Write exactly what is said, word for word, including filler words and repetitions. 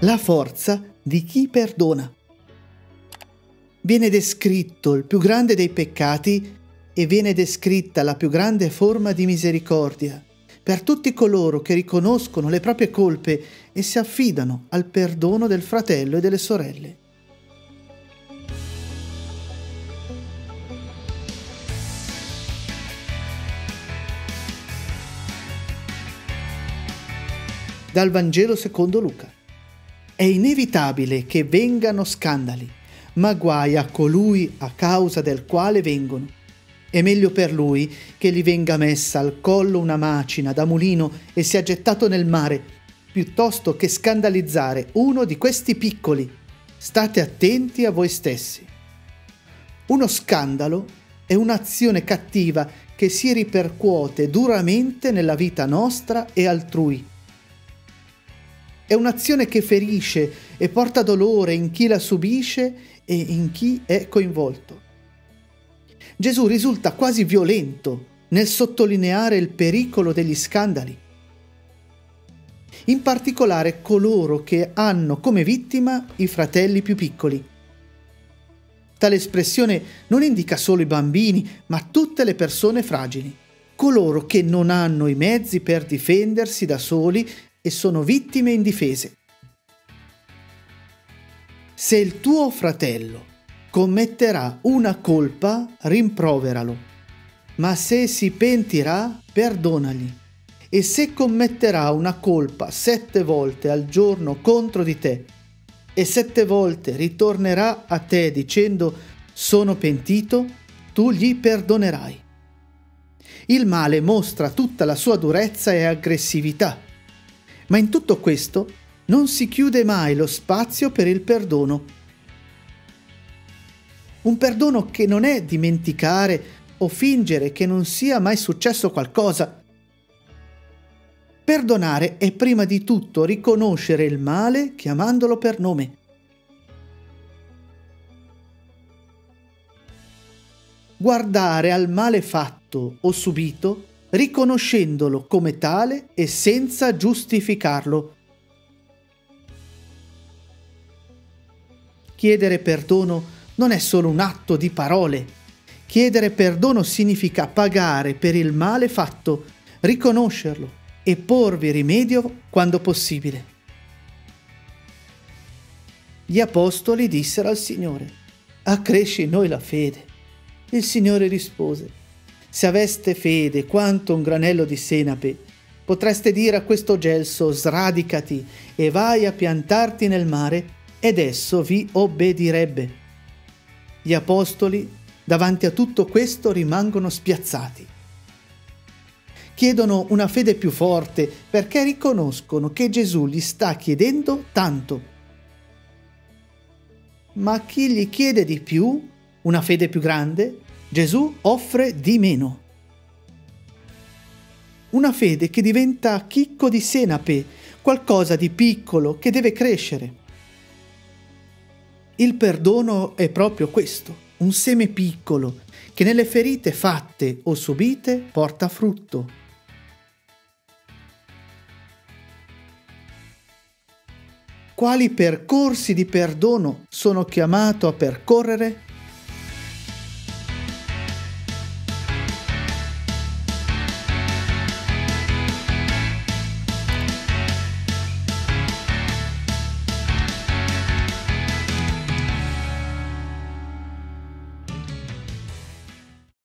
la forza di chi perdona. Viene descritto il più grande dei peccati e viene descritta la più grande forma di misericordia per tutti coloro che riconoscono le proprie colpe e si affidano al perdono del fratello e delle sorelle. Dal Vangelo secondo Luca. È inevitabile che vengano scandali, ma guai a colui a causa del quale vengono. È meglio per lui che gli venga messa al collo una macina da mulino e sia gettato nel mare, piuttosto che scandalizzare uno di questi piccoli. State attenti a voi stessi. Uno scandalo è un'azione cattiva che si ripercuote duramente nella vita nostra e altrui. È un'azione che ferisce e porta dolore in chi la subisce e in chi è coinvolto. Gesù risulta quasi violento nel sottolineare il pericolo degli scandali, in particolare coloro che hanno come vittima i fratelli più piccoli. Tale espressione non indica solo i bambini, ma tutte le persone fragili, coloro che non hanno i mezzi per difendersi da soli e sono vittime indifese. Se il tuo fratello commetterà una colpa, rimproveralo, ma se si pentirà, perdonagli. E se commetterà una colpa sette volte al giorno contro di te, e sette volte ritornerà a te dicendo «sono pentito», tu gli perdonerai. Il male mostra tutta la sua durezza e aggressività, ma in tutto questo non si chiude mai lo spazio per il perdono. Un perdono che non è dimenticare o fingere che non sia mai successo qualcosa. Perdonare è prima di tutto riconoscere il male chiamandolo per nome. Guardare al male fatto o subito riconoscendolo come tale e senza giustificarlo. Chiedere perdono non è solo un atto di parole. Chiedere perdono significa pagare per il male fatto, riconoscerlo e porvi rimedio quando possibile. Gli apostoli dissero al Signore: «Accresci in noi la fede». Il Signore rispose: «Se aveste fede quanto un granello di senape, potreste dire a questo gelso sradicati e vai a piantarti nel mare, ed esso vi obbedirebbe». Gli apostoli, davanti a tutto questo, rimangono spiazzati. Chiedono una fede più forte perché riconoscono che Gesù gli sta chiedendo tanto. Ma chi gli chiede di più, una fede più grande, Gesù offre di meno. Una fede che diventa chicco di senape, qualcosa di piccolo che deve crescere. Il perdono è proprio questo, un seme piccolo che nelle ferite fatte o subite porta frutto. Quali percorsi di perdono sono chiamato a percorrere?